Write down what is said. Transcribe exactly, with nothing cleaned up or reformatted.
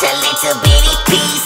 into little bitty peas.